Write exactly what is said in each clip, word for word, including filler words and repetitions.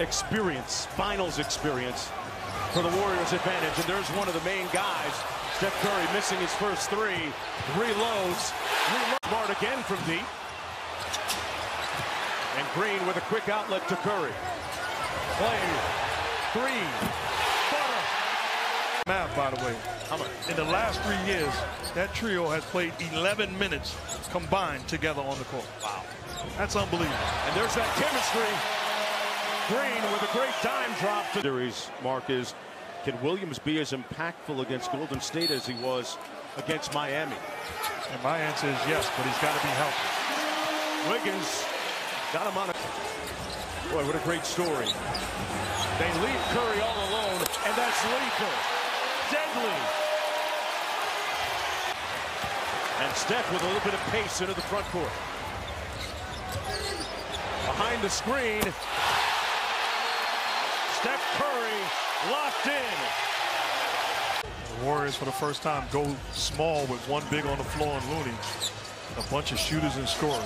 experience, finals experience for the Warriors' advantage. And there's one of the main guys, Steph Curry, missing his first three, reloads, reloads Smart again from deep. And Green with a quick outlet to Curry. Play three. Math, by the way. In the last three years, that trio has played eleven minutes combined together on the court. Wow. That's unbelievable. And there's that chemistry. Green with a great dime drop. Series, Mark, is can Williams be as impactful against Golden State as he was against Miami? And my answer is yes, but he's got to be healthy. Wiggins got him on a... Boy, what a great story. They leave Curry all alone, and that's lethal. Deadly. And Steph with a little bit of pace into the front court. Behind the screen. Steph Curry locked in. The Warriors for the first time go small with one big on the floor and Looney. A bunch of shooters and scorers.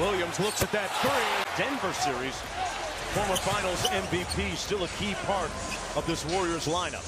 Williams looks at that three. Denver series, former finals M V P, still a key part of this Warriors lineup.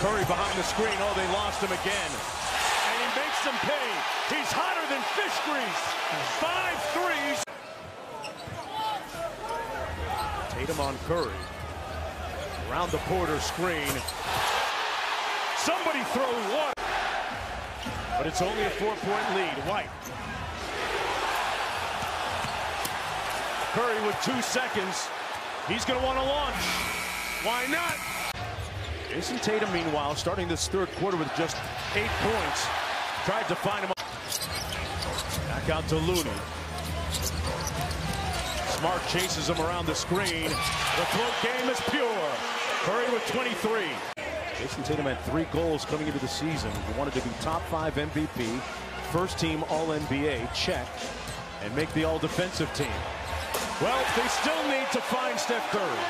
Curry behind the screen. Oh, they lost him again. And he makes them pay. He's hotter than fish grease. Five threes. Tatum on Curry. Around the Porter screen. Somebody throw water. But it's only a four-point lead. White. Curry with two seconds. He's going to want to launch. Why not? Jason Tatum, meanwhile, starting this third quarter with just eight points. Tried to find him. Back out to Looney. Smart chases him around the screen. The float game is pure. Curry with twenty-three. Jason Tatum had three goals coming into the season. He wanted to be top five M V P, first team All N B A, check, and make the all-defensive team. Well, they still need to find Steph Curry.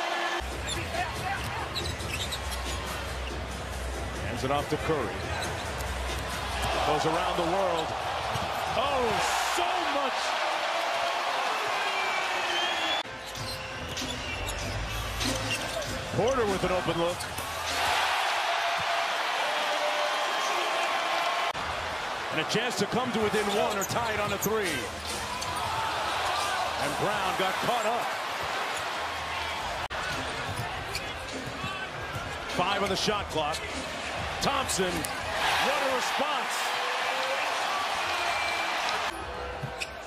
Hands it off to Curry. Goes around the world. Oh, so much. Porter with an open look. And a chance to come to within one or tie it on a three. And Brown got caught up. Five on the shot clock. Thompson, what a response.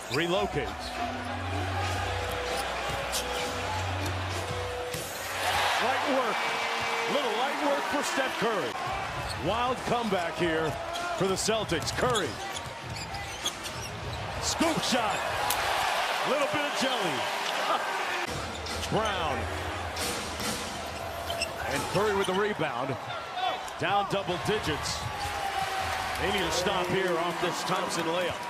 Relocates. Light work. Little light work for Steph Curry. Wild comeback here for the Celtics. Curry. Scoop shot. Little bit of jelly. Brown. And Curry with the rebound. Down double digits. They need to stop here off this Thompson layup.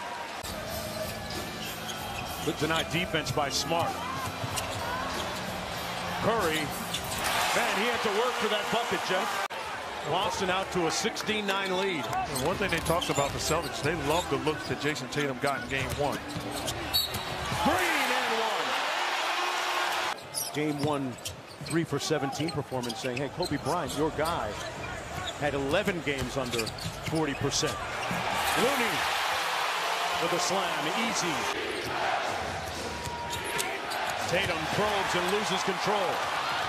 Good tonight defense by Smart. Curry. Man, he had to work for that bucket, Jeff. Boston out to a sixteen nine lead. And one thing they talked about the Celtics, they love the looks that Jason Tatum got in game one. Green and one. Game one, three for seventeen performance, saying, hey, Kobe Bryant, your guy, had eleven games under forty percent. Looney with a slam, easy. Tatum probes and loses control.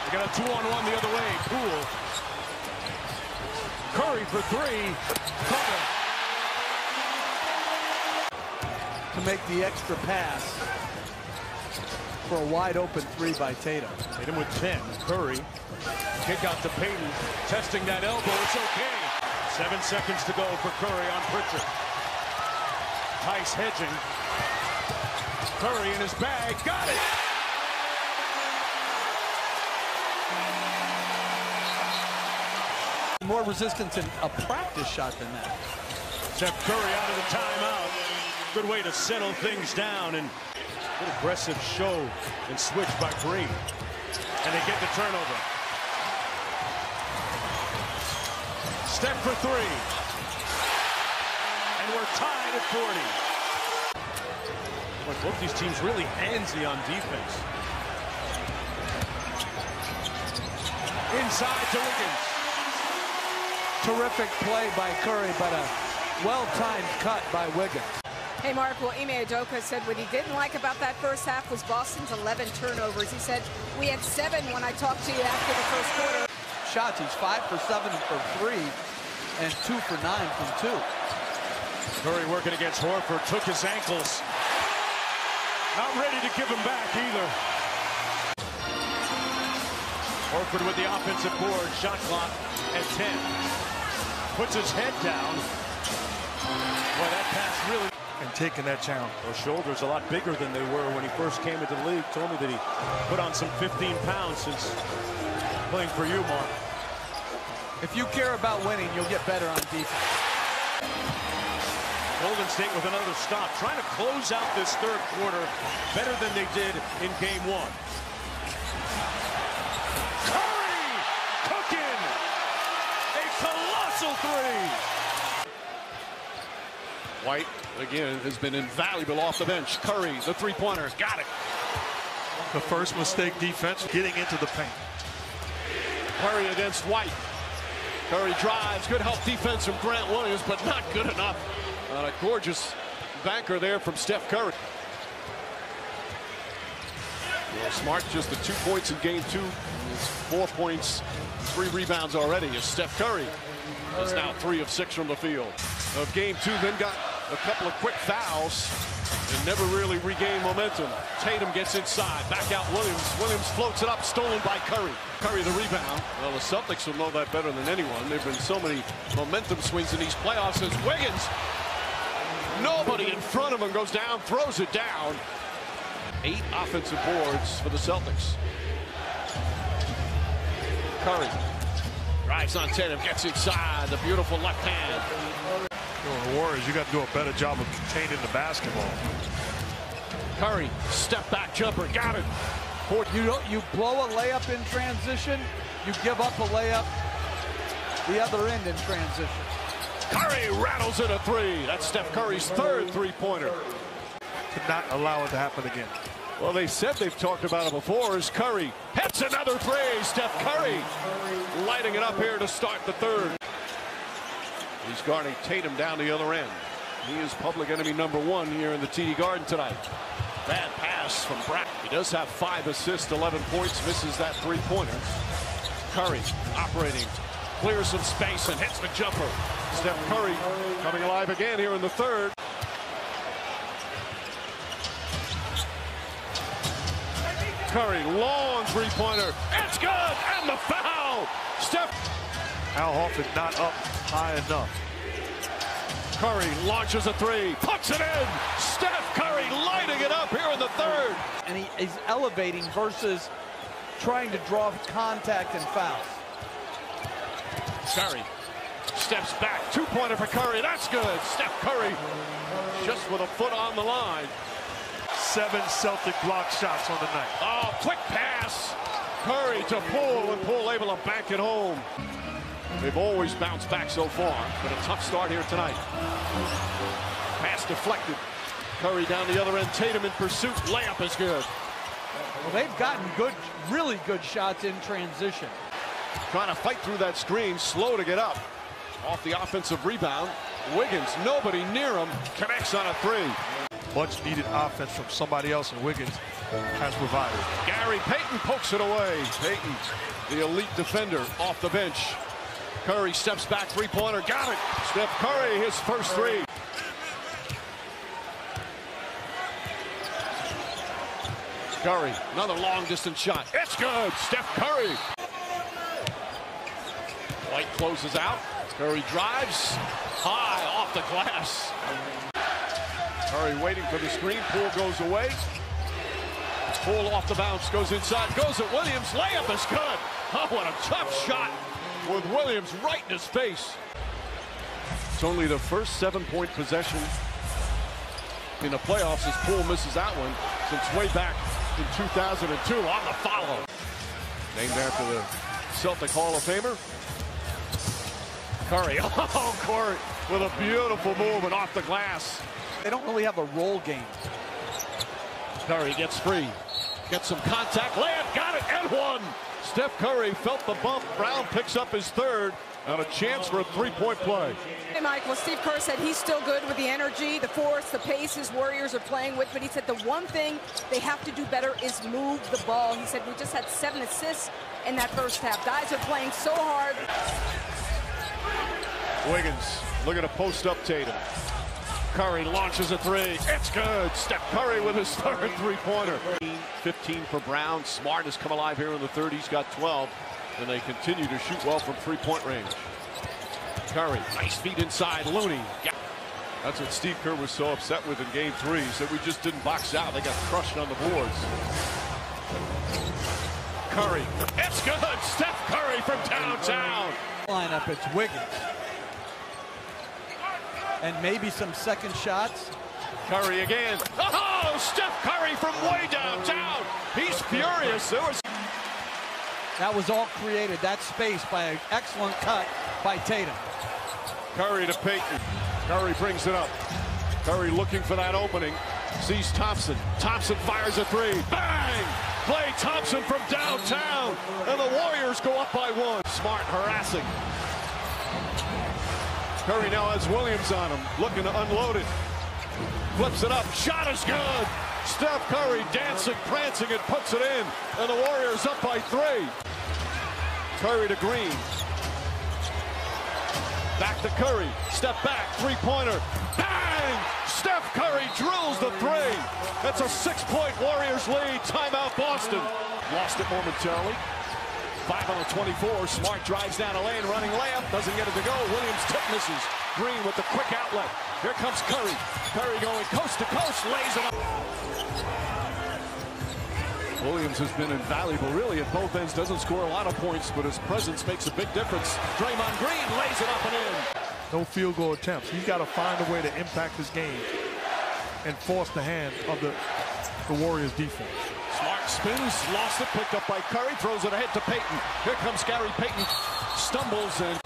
They got a two-on-one the other way. Poole. Curry for three. Cover. To make the extra pass for a wide-open three by Tatum. Tatum with ten. Curry. Kick out to Payton. Testing that elbow. It's okay. Seven seconds to go for Curry on Pritchard. Tice hedging. Curry in his bag. Got it! More resistance in a practice shot than that. Steph Curry out of the timeout. Good way to settle things down, and good aggressive show and switch by Green. And they get the turnover. Step for three. And we're tied at forty. Boy, both these teams really handsy on defense. inside to Wiggins. Terrific play by Curry, but a well-timed cut by Wiggins. Hey, Mark, well, Ime Udoka said what he didn't like about that first half was Boston's eleven turnovers. He said, we had seven when I talked to you after the first quarter. Shots, he's five for seven for three and two for nine from two. Curry working against Horford, took his ankles. Not ready to give him back either. Horford with the offensive board, shot clock at ten. Puts his head down. Well, that pass really... And taking that challenge. Those shoulders a lot bigger than they were when he first came into the league. Told me that he put on some fifteen pounds since playing for you, Mark. If you care about winning, you'll get better on defense. Golden State with another stop, trying to close out this third quarter better than they did in game one. Curry cooking! A colossal three! White, again, has been invaluable off the bench. Curry, the three-pointer, got it. The first mistake defense, getting into the paint. Curry against White. Curry drives, good help defense from Grant Williams, but not good enough. On a gorgeous banker there from Steph Curry. Well, Smart, just the two points in game two. Four points, three rebounds already. Is Steph Curry is now three of six from the field of game two. Then got a couple of quick fouls and never really regained momentum. Tatum gets inside, back out Williams. Williams floats it up, stolen by Curry. Curry the rebound. Well, the Celtics will know that better than anyone. There've been so many momentum swings in these playoffs as Wiggins. Nobody in front of him goes down, throws it down. Eight offensive boards for the Celtics. Curry drives on Tatum, gets inside, the beautiful left hand. You're the Warriors, you got to do a better job of containing the basketball. Curry, step back jumper, got it. You, don't, you blow a layup in transition, you give up a layup the other end in transition. Curry rattles in a three. That's Steph Curry's third three-pointer. Could not allow it to happen again. Well, they said they've talked about it before. Is Curry hits another three. Steph Curry lighting it up here to start the third. He's guarding Tatum down the other end. He is public enemy number one here in the T D Garden tonight. Bad pass from Brack. He does have five assists, eleven points, misses that three-pointer. Curry operating. Clears some space and hits the jumper. Steph Curry coming alive again here in the third. Curry, long three-pointer. It's good! And the foul! Steph. Al Horford not up high enough. Curry launches a three, puts it in! Steph Curry lighting it up here in the third. And he is elevating versus trying to draw contact and fouls. Curry steps back. Two-pointer for Curry. That's good. Steph Curry just with a foot on the line. Seven Celtic block shots on the night. Oh, quick pass. Curry to Poole, and Poole able to bank it home. They've always bounced back so far, but a tough start here tonight. Pass deflected. Curry down the other end. Tatum in pursuit. Layup is good. Well, they've gotten good, really good shots in transition. Trying to fight through that screen, slow to get up. Off the offensive rebound, Wiggins, nobody near him, connects on a three. Much needed offense from somebody else, and Wiggins has provided. Gary Payton pokes it away. Payton, the elite defender, off the bench. Curry steps back, three-pointer, got it. Steph Curry, his first three. Curry, another long-distance shot. It's good, Steph Curry. White closes out. Curry drives high off the glass. Curry waiting for the screen. Poole goes away. Poole off the bounce, goes inside, goes at Williams. Layup is good. Oh, what a tough shot with Williams right in his face. It's only the first seven-point possession in the playoffs as Poole misses that one since way back in two thousand two on the follow. Named after the Celtic Hall of Famer. Curry, oh, Curry with a beautiful move and off the glass. They don't really have a roll game. Curry gets free. Gets some contact, layup, got it, and one. Steph Curry felt the bump. Brown picks up his third and a chance for a three-point play. Hey, Mike, well, Steve Kerr said he's still good with the energy, the force, the pace his Warriors are playing with, but he said the one thing they have to do better is move the ball. He said we just had seven assists in that first half. Guys are playing so hard. Wiggins looking to post up Tatum. Curry launches a three. It's good. Steph Curry with his third three-pointer. fifteen for Brown. Smart has come alive here in the third. He's got twelve. And they continue to shoot well from three-point range. Curry, nice feet inside. Looney. That's what Steve Kerr was so upset with in game three. He said we just didn't box out. They got crushed on the boards. Curry. It's good. Steph Curry from downtown. Lineup, it's Wiggins. And maybe some second shots. Curry again. Oh, Steph Curry from way downtown. He's furious. There was that was all created, that space, by an excellent cut by Tatum. Curry to Payton. Curry brings it up. Curry looking for that opening. Sees Thompson. Thompson fires a three. Bang! Klay Thompson from downtown. And the Warriors go up by one. Smart harassing. Curry now has Williams on him, looking to unload it. Flips it up, shot is good. Steph Curry dancing, prancing, and puts it in. And the Warriors up by three. Curry to Green. Back to Curry, step back, three-pointer. Bang! Steph Curry drills the three. That's a six-point Warriors lead. Timeout Boston. Lost it momentarily. Five on the twenty-four, Smart drives down a lane, running layup, doesn't get it to go. Williams tip misses. Green with the quick outlet. Here comes Curry. Curry going coast to coast, lays it up. Williams has been invaluable, really, at both ends. Doesn't score a lot of points, but his presence makes a big difference. Draymond Green lays it up and in. No field goal attempts. He's got to find a way to impact his game and force the hand of the, the Warriors defense. Smart spins, lost it, picked up by Curry, throws it ahead to Payton. Here comes Gary Payton, stumbles, and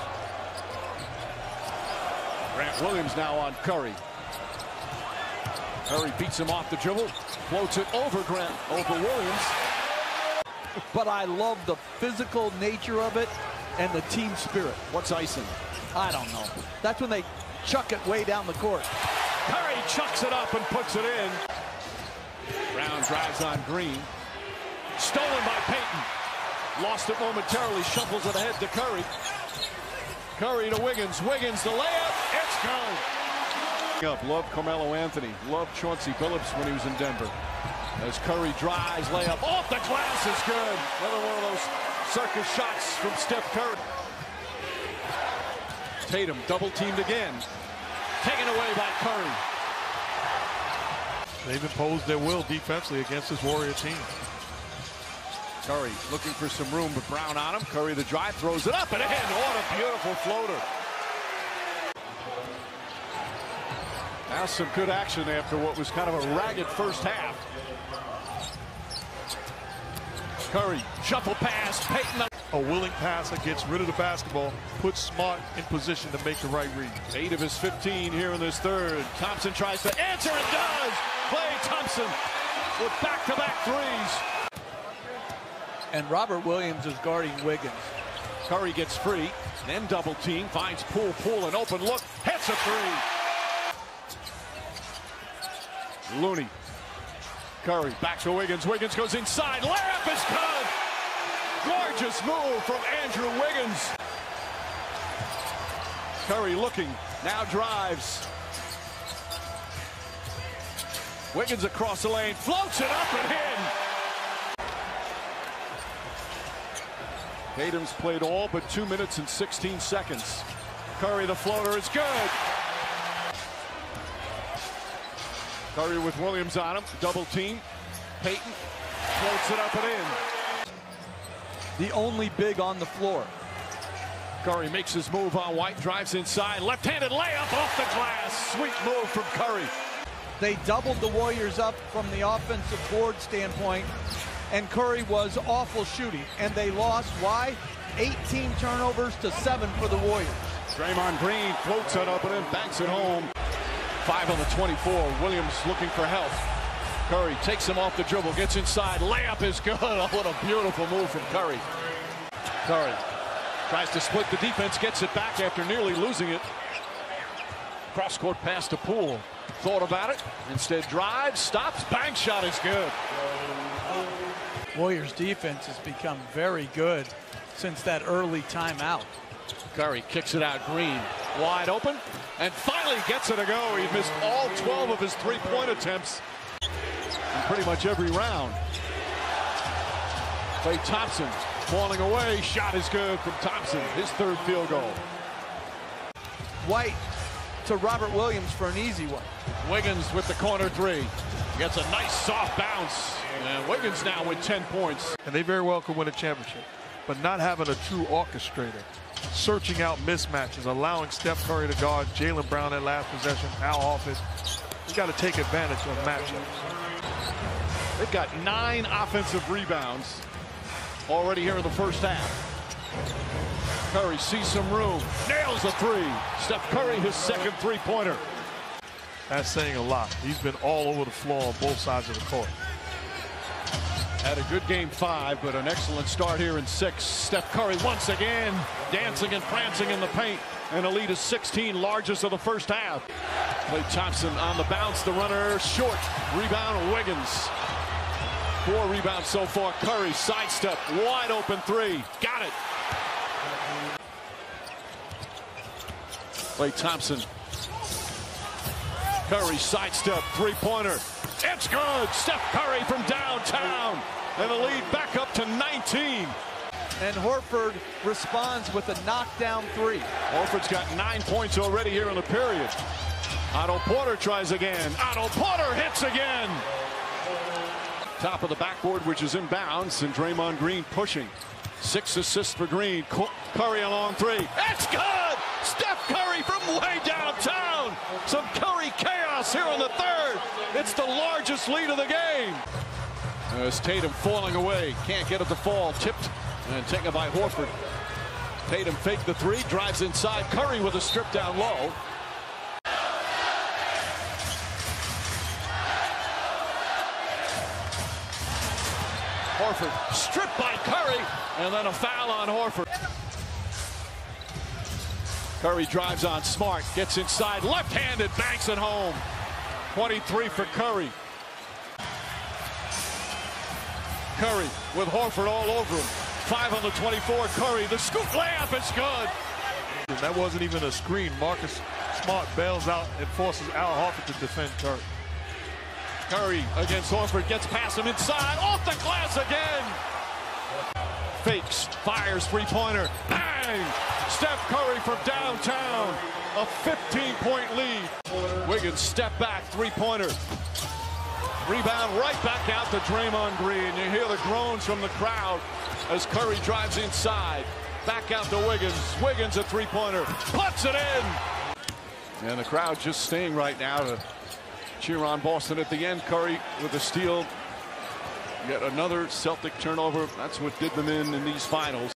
Grant Williams now on Curry. Curry beats him off the dribble, floats it over Grant, over Williams. But I love the physical nature of it and the team spirit. What's icing? I don't know. That's when they chuck it way down the court. Curry chucks it up and puts it in. Brown drives on Green. Stolen by Payton. Lost it momentarily. Shuffles it ahead to Curry. Curry to Wiggins. Wiggins the layup. It's gone. Up. Love Carmelo Anthony. Love Chauncey Billups when he was in Denver. As Curry drives, layup off the glass is good. Another one of those circus shots from Steph Curry. Tatum double teamed again. Taken away by Curry. They've imposed their will defensively against this Warrior team. Curry looking for some room, but Brown on him. Curry the drive, throws it up and in. What a beautiful floater. Now some good action after what was kind of a ragged first half. Curry, shuffle pass, Payton. A willing pass that gets rid of the basketball, puts Smart in position to make the right read. Eight of his fifteen here in this third. Thompson tries to answer and does. Klay Thompson with back-to-back threes. And Robert Williams is guarding Wiggins. Curry gets free, then double team, finds Poole, Poole, an open look, hits a three. Looney. Curry back to Wiggins. Wiggins goes inside. Layup is good. Gorgeous move from Andrew Wiggins. Curry looking, now drives. Wiggins across the lane, floats it up and in. Tatum's played all but two minutes and sixteen seconds. Curry the floater is good. Curry with Williams on him, double team. Payton floats it up and in. The only big on the floor. Curry makes his move on White, drives inside, left-handed layup off the glass. Sweet move from Curry. They doubled the Warriors up from the offensive board standpoint, and Curry was awful shooting, and they lost. Why? eighteen turnovers to seven for the Warriors. Draymond Green floats it up and then banks it home. Five on the twenty-four. Williams looking for help. Curry takes him off the dribble, gets inside, layup is good. Oh, what a beautiful move from Curry. Curry tries to split the defense, gets it back after nearly losing it. Cross-court pass to Poole. Thought about it, instead drives, stops, bank shot is good. Warriors defense has become very good since that early timeout. Curry kicks it out, Green wide open, and finally gets it to go. He missed all twelve of his three-point attempts in pretty much every round. Klay Thompson falling away, shot is good from Thompson, his third field goal. White to Robert Williams for an easy one. Wiggins with the corner three. Gets a nice soft bounce. And Wiggins now with ten points. And they very well could win a championship, but not having a true orchestrator, searching out mismatches, allowing Steph Curry to guard Jaylen Brown at last possession, Al Horford. He's got to take advantage of matchups. They've got nine offensive rebounds already here in the first half. Curry sees some room, nails a three. Steph Curry, his second three-pointer. That's saying a lot. He's been all over the floor on both sides of the court. Had a good game five, but an excellent start here in six. Steph Curry once again dancing and prancing in the paint, and a lead of sixteen, largest of the first half. Klay Thompson on the bounce, the runner short. Rebound Wiggins. Four rebounds so far. Curry sidestep, wide open three. Got it. Klay Thompson. Curry sidestep, three-pointer. It's good. Steph Curry from downtown. And the lead back up to nineteen. And Horford responds with a knockdown three. Horford's got nine points already here in the period. Otto Porter tries again. Otto Porter hits again. Top of the backboard, which is inbounds, and Draymond Green pushing. Six assists for Green. Curry along three. It's good. Steph Curry from way downtown. Some Curry chaos here in the third. It's the largest lead of the game. As Tatum falling away. Can't get it to fall. Tipped and taken by Horford. Tatum faked the three. Drives inside. Curry with a strip down low. Horford stripped by Curry, and then a foul on Horford. Curry drives on Smart, gets inside, left-handed, banks it home. twenty-three for Curry. Curry with Horford all over him. Five on the twenty-four, Curry, the scoop layup is good. That wasn't even a screen. Marcus Smart bails out and forces Al Horford to defend Curry. Curry against Horford, gets past him inside, off the glass again. Fakes, fires three-pointer, bang! Steph Curry from downtown, a fifteen-point lead. Wiggins step back, three-pointer. Rebound right back out to Draymond Green. You hear the groans from the crowd as Curry drives inside. Back out to Wiggins, Wiggins a three-pointer, puts it in! And the crowd just staying right now to cheer on Boston at the end. Curry with a steal. Yet another Celtic turnover. That's what did them in in these finals.